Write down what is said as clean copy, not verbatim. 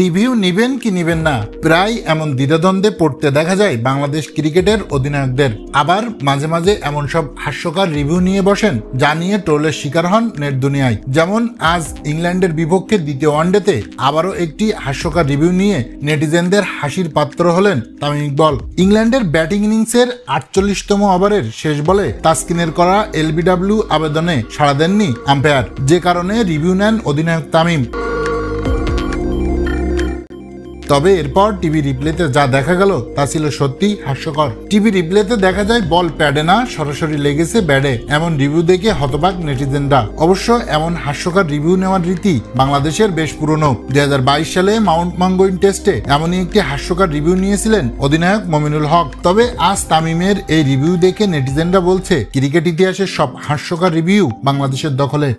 Review নেবেন কি নেবেন না প্রায় এমন দ্বিধাদ্বন্দ্বে পড়তে দেখা যায় বাংলাদেশ ক্রিকেটের অধিনায়কদের। আবার মাঝে মাঝে এমন সব হাস্যকর রিভিউ নিয়ে বসেন যা নিয়ে ট্রোলের শিকার হন নেট দুনিয়ায়। যেমন আজ ইংল্যান্ডের বিপক্ষে দ্বিতীয় ওয়ানডেতে আবারও একটি হাস্যকর রিভিউ নিয়ে নেটিজেনদের হাসির পাত্র হলেন তামিম ইকবল। ইংল্যান্ডের ব্যাটিং ইনিংসের ৪৮তম ওভারের শেষ বলে তাসকিনের করা এলবিডব্লিউ আবেদনে সাড়া দেননি আম্পায়ার, যে কারণে রিভিউ নেন অধিনায়ক তামিম। তবে এরপর টিভি রিপ্লেতে যা দেখা গেল তা ছিল সত্যি হাস্যকর। টিভি রিপ্লেতে দেখা যায় বল প্যাডে না, সরাসরি লেগেছে ব্যাডে। এমন রিভিউ দেখে হতবাক নেটিজেনরা। অবশ্য এমন হাস্যকর রিভিউ নেওয়ার রীতি বাংলাদেশের বেশ পুরনো। ২০২২ সালে মাউন্ট ম্যাঙ্গোইন টেস্টে এমনই একটি হাস্যকর রিভিউ নিয়েছিলেন অধিনায়ক মোমিনুল হক। তবে আজ তামিমের এই রিভিউ দেখে নেটিজেনরা বলছে ক্রিকেট ইতিহাসের সব হাস্যকর রিভিউ বাংলাদেশের দখলে।